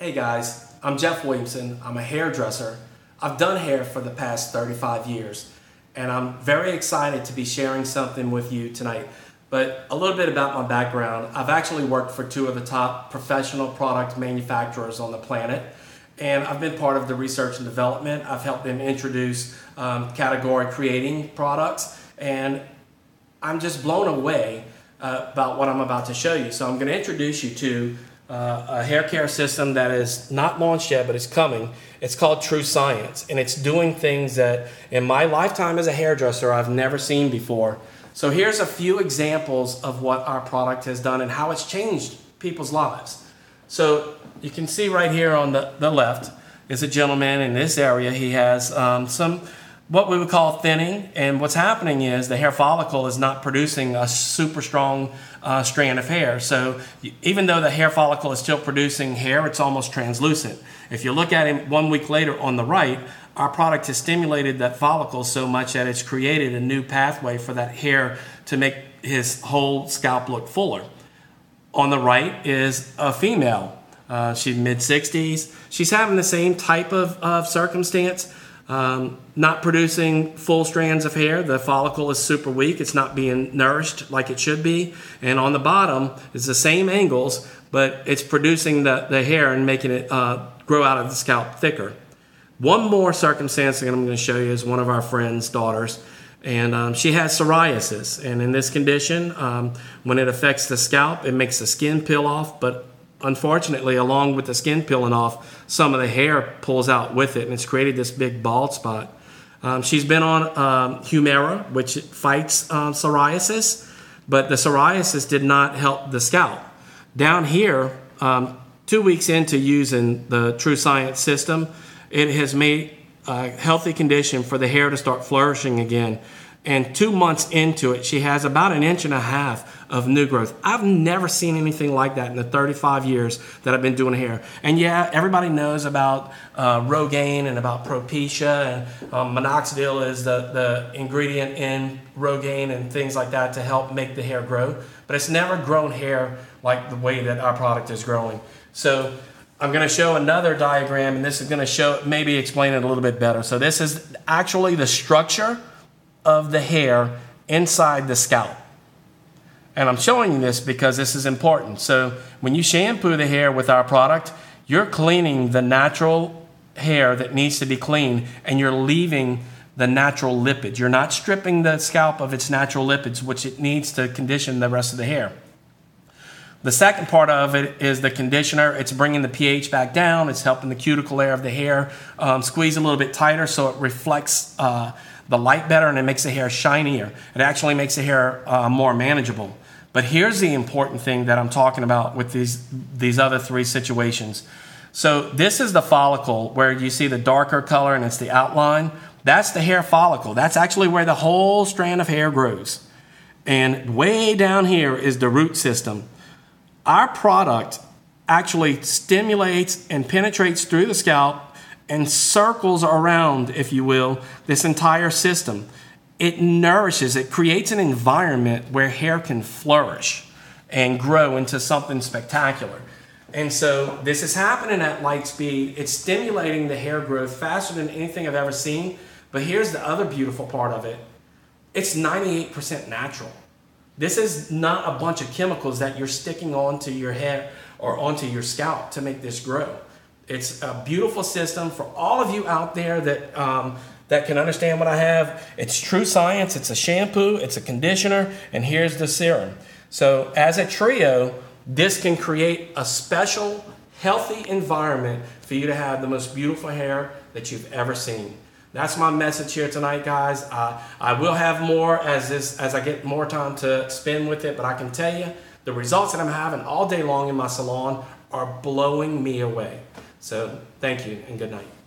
Hey guys, I'm Jeff Williamson. I'm a hairdresser. I've done hair for the past 35 years, and I'm very excited to be sharing something with you tonight. But a little bit about my background. I've actually worked for two of the top professional product manufacturers on the planet, and I've been part of the research and development. I've helped them introduce category-creating products, and I'm just blown away about what I'm about to show you. So I'm going to introduce you to a hair care system that is not launched yet, but it's coming. It's called True Science, and it's doing things that in my lifetime as a hairdresser I've never seen before. So here's a few examples of what our product has done and how it's changed people's lives. So you can see right here on the left is a gentleman in this area. He has some what we would call thinning, and what's happening is the hair follicle is not producing a super strong strand of hair. So even though the hair follicle is still producing hair, it's almost translucent. If you look at him 1 week later on the right, our product has stimulated that follicle so much that it's created a new pathway for that hair to make his whole scalp look fuller. On the right is a female. She's mid-60s. She's having the same type of circumstance. Not producing full strands of hair. The follicle is super weak. It's not being nourished like it should be. And on the bottom is the same angles, but it's producing the hair and making it grow out of the scalp thicker. One more circumstance that I'm going to show you is one of our friend's daughters. And she has psoriasis. And in this condition, when it affects the scalp, it makes the skin peel off, but unfortunately, along with the skin peeling off, some of the hair pulls out with it, and it's created this big bald spot. She's been on Humira, which fights psoriasis, but the psoriasis did not help the scalp. Down here, 2 weeks into using the True Science system, it has made a healthy condition for the hair to start flourishing again. And 2 months into it, she has about 1.5 inches of new growth. I've never seen anything like that in the 35 years that I've been doing hair. And yeah, everybody knows about Rogaine and about Propecia, and Minoxidil is the ingredient in Rogaine and things like that to help make the hair grow. But it's never grown hair like the way that our product is growing. So I'm going to show another diagram, and this is going to show, maybe explain it a little bit better. So this is actually the structure of the hair inside the scalp. And I'm showing you this because this is important. So when you shampoo the hair with our product, you're cleaning the natural hair that needs to be cleaned, and you're leaving the natural lipid. You're not stripping the scalp of its natural lipids, which it needs to condition the rest of the hair. The second part of it is the conditioner. It's bringing the pH back down. It's helping the cuticle layer of the hair squeeze a little bit tighter so it reflects the light better, and it makes the hair shinier. It actually makes the hair more manageable. But here's the important thing that I'm talking about with these other three situations. So this is the follicle where you see the darker color and it's the outline. That's the hair follicle. That's actually where the whole strand of hair grows. And way down here is the root system. Our product actually stimulates and penetrates through the scalp and circles around, if you will, this entire system. It nourishes, it creates an environment where hair can flourish and grow into something spectacular. And so this is happening at light speed. It's stimulating the hair growth faster than anything I've ever seen. But here's the other beautiful part of it. It's 98% natural. This is not a bunch of chemicals that you're sticking onto your hair or onto your scalp to make this grow. It's a beautiful system for all of you out there that that can understand what I have. It's True Science. It's a shampoo. It's a conditioner. And here's the serum. So as a trio, this can create a special, healthy environment for you to have the most beautiful hair that you've ever seen. That's my message here tonight, guys. I will have more as I get more time to spend with it. But I can tell you the results that I'm having all day long in my salon are blowing me away. So thank you and good night.